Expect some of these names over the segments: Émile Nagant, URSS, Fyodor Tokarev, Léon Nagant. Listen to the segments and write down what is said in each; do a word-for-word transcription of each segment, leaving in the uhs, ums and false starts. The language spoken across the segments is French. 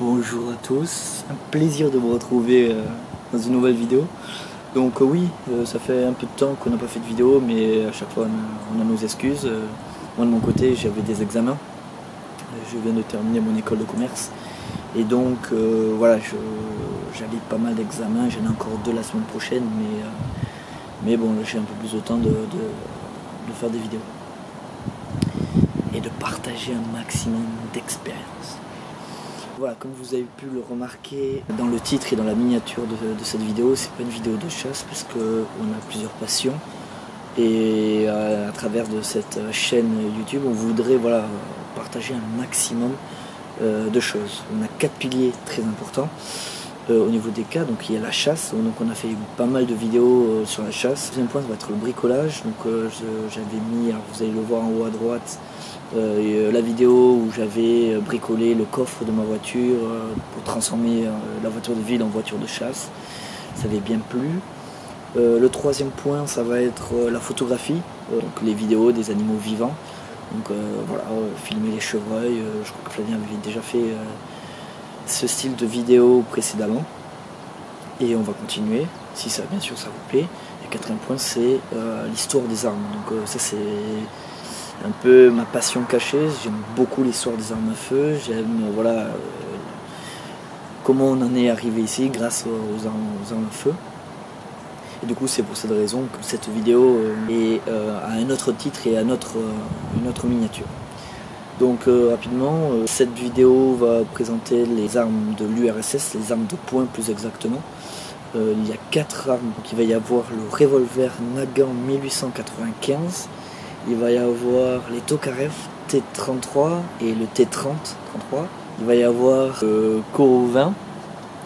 Bonjour à tous, un plaisir de vous retrouver euh, dans une nouvelle vidéo. Donc euh, oui, euh, ça fait un peu de temps qu'on n'a pas fait de vidéo, mais à chaque fois on, on a nos excuses. Euh, moi de mon côté j'avais des examens, je viens de terminer mon école de commerce et donc euh, voilà, j'avais pas mal d'examens, j'en ai encore deux la semaine prochaine, mais, euh, mais bon j'ai un peu plus de temps de, de, de faire des vidéos et de partager un maximum d'expériences. Voilà, comme vous avez pu le remarquer dans le titre et dans la miniature de, de cette vidéo, c'est pas une vidéo de chasse parce qu'on a plusieurs passions et à, à travers de cette chaîne YouTube, on voudrait voilà, partager un maximum euh, de choses. On a quatre piliers très importants euh, au niveau des cas. Donc il y a la chasse, donc on a fait pas mal de vidéos euh, sur la chasse. Le deuxième point, ça va être le bricolage. Donc euh, j'avais mis, alors vous allez le voir en haut à droite, Euh, la vidéo où j'avais bricolé le coffre de ma voiture euh, pour transformer euh, la voiture de ville en voiture de chasse, ça avait bien plu. Euh, le troisième point, ça va être euh, la photographie, euh, donc les vidéos des animaux vivants. Donc euh, voilà, euh, filmer les chevreuils, euh, je crois que Flavien avait déjà fait euh, ce style de vidéo précédemment. Et on va continuer, si ça bien sûr ça vous plaît. Et le quatrième point, c'est euh, l'histoire des armes. Donc euh, ça c'est un peu ma passion cachée, j'aime beaucoup l'histoire des armes à feu, j'aime voilà, euh, comment on en est arrivé ici grâce aux armes, aux armes à feu. Et du coup c'est pour cette raison que cette vidéo est euh, à un autre titre et à un autre, euh, une autre miniature. Donc euh, rapidement, euh, cette vidéo va présenter les armes de l'U R S S, les armes de poing plus exactement. Euh, il y a quatre armes, donc il va y avoir le revolver Nagant mille huit cent quatre-vingt-quinze, il va y avoir les Tokarev T trente-trois et le T trente trente-trois. Il va y avoir euh, Korovin,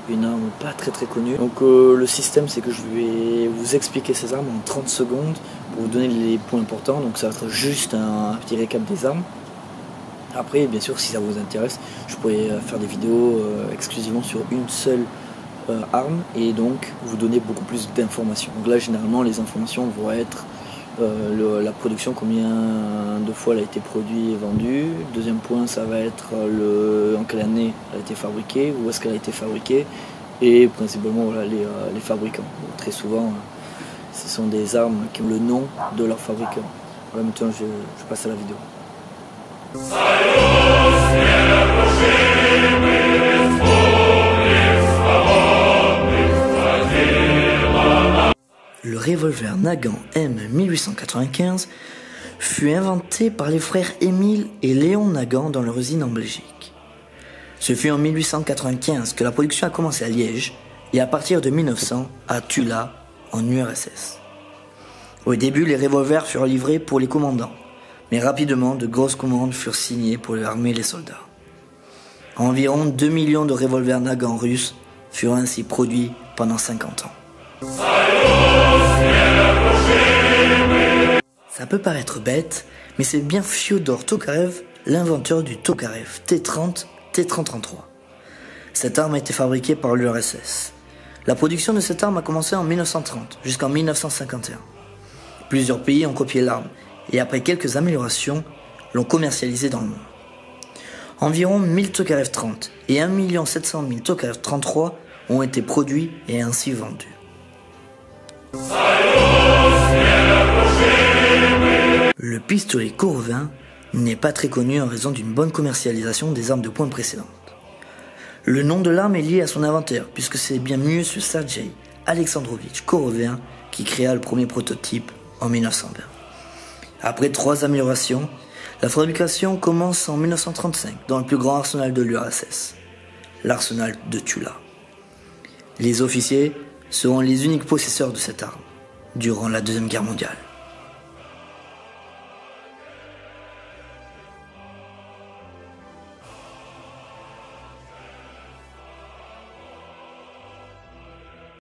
une arme pas très très connue. Donc euh, le système, c'est que je vais vous expliquer ces armes en trente secondes pour vous donner les points importants. Donc ça va être juste un, un petit récap des armes. Après, bien sûr, si ça vous intéresse, je pourrais faire des vidéos euh, exclusivement sur une seule euh, arme et donc vous donner beaucoup plus d'informations. Donc là, généralement, les informations vont être Euh, le, la production, combien de fois elle a été produite et vendue. Deuxième point, ça va être le, en quelle année elle a été fabriquée, où est-ce qu'elle a été fabriquée, et principalement voilà, les, euh, les fabricants. Donc, très souvent, euh, ce sont des armes qui ont le nom de leur fabricant. En même temps, je, je passe à la vidéo. Le revolver Nagant M mille huit cent quatre-vingt-quinze fut inventé par les frères Émile et Léon Nagant dans leur usine en Belgique. Ce fut en mille huit cent quatre-vingt-quinze que la production a commencé à Liège et à partir de mille neuf cents à Tula en U R S S. Au début, les revolvers furent livrés pour les commandants, mais rapidement de grosses commandes furent signées pour armer les soldats. Environ deux millions de revolvers Nagant russes furent ainsi produits pendant cinquante ans. Ça peut paraître bête, mais c'est bien Fyodor Tokarev, l'inventeur du Tokarev T trente T trente trente-trois. Cette arme a été fabriquée par l'U R S S. La production de cette arme a commencé en mille neuf cent trente jusqu'en mille neuf cent cinquante et un. Plusieurs pays ont copié l'arme et après quelques améliorations, l'ont commercialisée dans le monde. Environ mille Tokarev trente et un million sept cent mille Tokarev trente-trois ont été produits et ainsi vendus. Le pistolet Korovin n'est pas très connu en raison d'une bonne commercialisation des armes de poing précédentes. Le nom de l'arme est lié à son inventaire, puisque c'est bien mieux ce Sergei Alexandrovich Korovin qui créa le premier prototype en mille neuf cent vingt. Après trois améliorations, la fabrication commence en mille neuf cent trente-cinq dans le plus grand arsenal de l'U R S S, l'arsenal de Tula. Les officiers seront les uniques possesseurs de cette arme durant la Deuxième Guerre mondiale.